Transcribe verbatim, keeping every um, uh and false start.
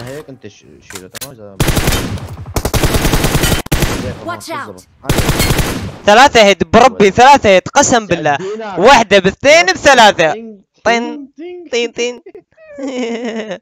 انا هيك انت شيله تمام اذا واتش اوت. ثلاثة هيد بربي ثلاثة هيد قسم بالله، واحدة باثنين بثلاثة. طن طن طن